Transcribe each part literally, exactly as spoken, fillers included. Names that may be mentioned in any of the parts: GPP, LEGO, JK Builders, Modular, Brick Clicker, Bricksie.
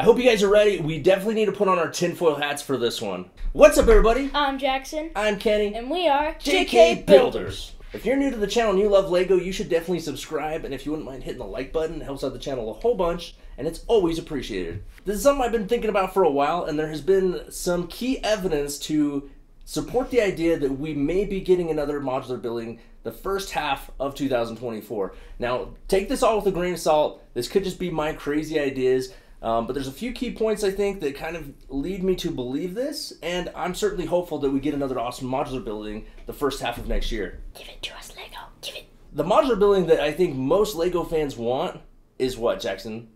I hope you guys are ready. We definitely need to put on our tinfoil hats for this one. What's up, everybody? I'm Jackson. I'm Kenny. And we are J K, J K Builders. Builders. If you're new to the channel and you love LEGO, you should definitely subscribe. And if you wouldn't mind hitting the like button, it helps out the channel a whole bunch. And it's always appreciated. This is something I've been thinking about for a while. And there has been some key evidence to support the idea that we may be getting another modular building the first half of two thousand twenty-four. Now, take this all with a grain of salt. This could just be my crazy ideas. Um, but there's a few key points, I think, that kind of lead me to believe this, and I'm certainly hopeful that we get another awesome modular building the first half of next year. Give it to us, LEGO. Give it. The modular building that I think most LEGO fans want is what, Jackson?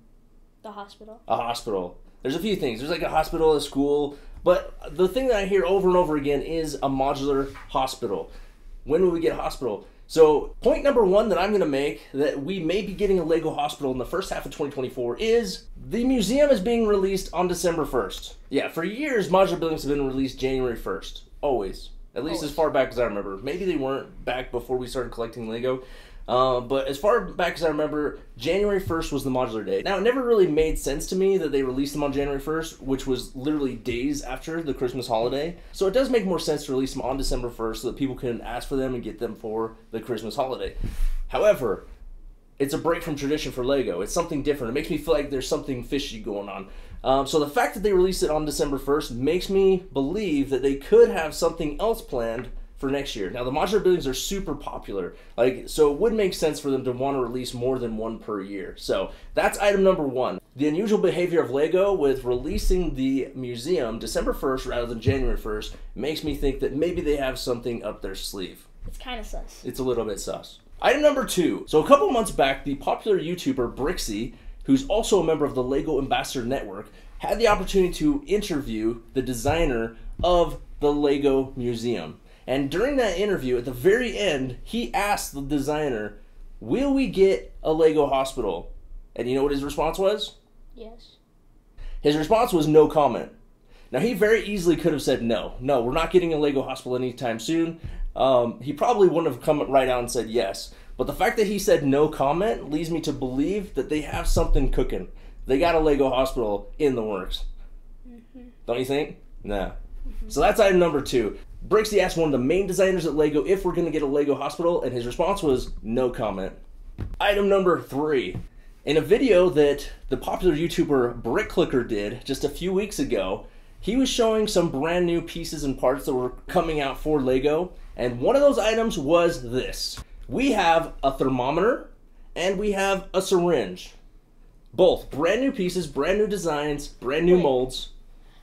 The hospital. A hospital. There's a few things. There's like a hospital, a school, but the thing that I hear over and over again is a modular hospital. When will we get a hospital? So point number one that I'm going to make that we may be getting a LEGO hospital in the first half of twenty twenty-four is the museum is being released on December first. Yeah, for years, modular buildings have been released January first. Always. At least Always. As far back as I remember. Maybe they weren't back before we started collecting LEGO. Uh, but as far back as I remember, January first was the modular date. Now, it never really made sense to me that they released them on January first, which was literally days after the Christmas holiday. So it does make more sense to release them on December first so that people can ask for them and get them for the Christmas holiday. However, it's a break from tradition for LEGO. It's something different. It makes me feel like there's something fishy going on. Um, so the fact that they released it on December first makes me believe that they could have something else planned for next year. Now, the modular buildings are super popular, like, so it would make sense for them to want to release more than one per year. So that's item number one, the unusual behavior of LEGO with releasing the museum December first rather than January first makes me think that maybe they have something up their sleeve. It's kind of sus. It's a little bit sus. Item number two. So a couple months back, the popular YouTuber Bricksie, who's also a member of the LEGO Ambassador Network, had the opportunity to interview the designer of the LEGO museum. And during that interview, at the very end, he asked the designer, will we get a LEGO hospital? And you know what his response was? Yes. His response was no comment. Now, he very easily could have said no. No, we're not getting a LEGO hospital anytime soon. Um, he probably wouldn't have come right out and said yes. But the fact that he said no comment leads me to believe that they have something cooking. They got a LEGO hospital in the works. Mm-hmm. Don't you think? No. Mm-hmm. So that's item number two. Bricksie asked one of the main designers at LEGO if we're going to get a LEGO hospital, and his response was no comment. Item number three. In a video that the popular YouTuber Brick Clicker did just a few weeks ago, he was showing some brand new pieces and parts that were coming out for LEGO, and one of those items was this. We have a thermometer and we have a syringe. Both brand new pieces, brand new designs, brand new Wait. molds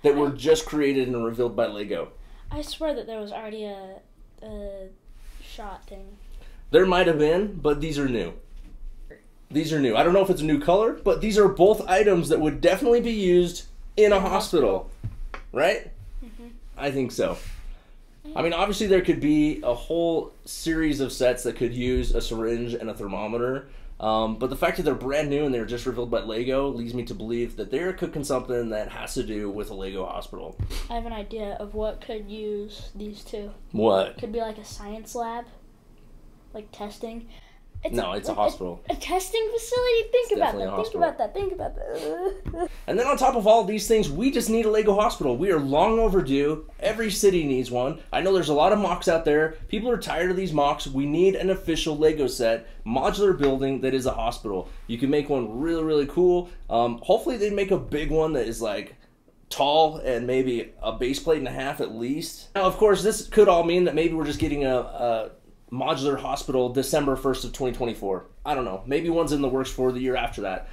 that were just created and revealed by LEGO. I swear that there was already a, a shot thing. There might have been, but these are new. These are new. I don't know if it's a new color, but these are both items that would definitely be used in a hospital. Right? Mm-hmm. I think so. I mean, obviously there could be a whole series of sets that could use a syringe and a thermometer. Um, but the fact that they're brand new and they're just revealed by LEGO leads me to believe that they're cooking something that has to do with a LEGO hospital. I have an idea of what could use these two. What? Could be like a science lab, like testing. It's no, a, it's a hospital. A, a testing facility? Think about that. Think about that. Think about that. And then on top of all these things, we just need a LEGO hospital. We are long overdue. Every city needs one. I know there's a lot of mocks out there. People are tired of these mocks. We need an official LEGO set, modular building that is a hospital. You can make one really, really cool. Um, hopefully they make a big one that is like tall and maybe a base plate and a half at least. Now, of course, this could all mean that maybe we're just getting a... a modular hospital December first of twenty twenty-four. I don't know. Maybe one's in the works for the year after that.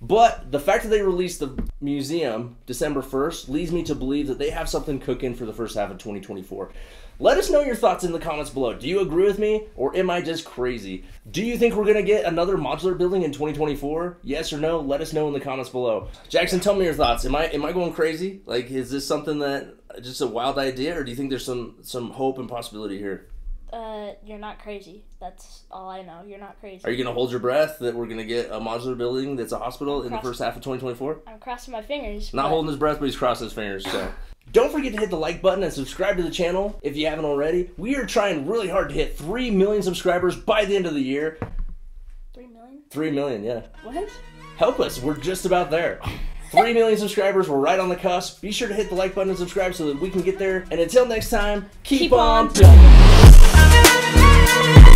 But the fact that they released the museum December first leads me to believe that they have something cooking for the first half of twenty twenty-four. Let us know your thoughts in the comments below. Do you agree with me, or am I just crazy? Do you think we're going to get another modular building in twenty twenty-four? Yes or no? Let us know in the comments below. Jackson, tell me your thoughts. Am I am I going crazy? Like, is this something that just a wild idea, or do you think there's some some hope and possibility here? Uh, you're not crazy. That's all I know. You're not crazy. Are you going to hold your breath that we're going to get a modular building that's a hospital in the first half of twenty twenty-four? I'm crossing my fingers. Not holding his breath, but he's crossing his fingers. So don't forget to hit the like button and subscribe to the channel if you haven't already. We are trying really hard to hit three million subscribers by the end of the year. three million? three million, yeah. What? Help us. We're just about there. three million subscribers. We're right on the cusp. Be sure to hit the like button and subscribe so that we can get there. And until next time, keep, keep on building.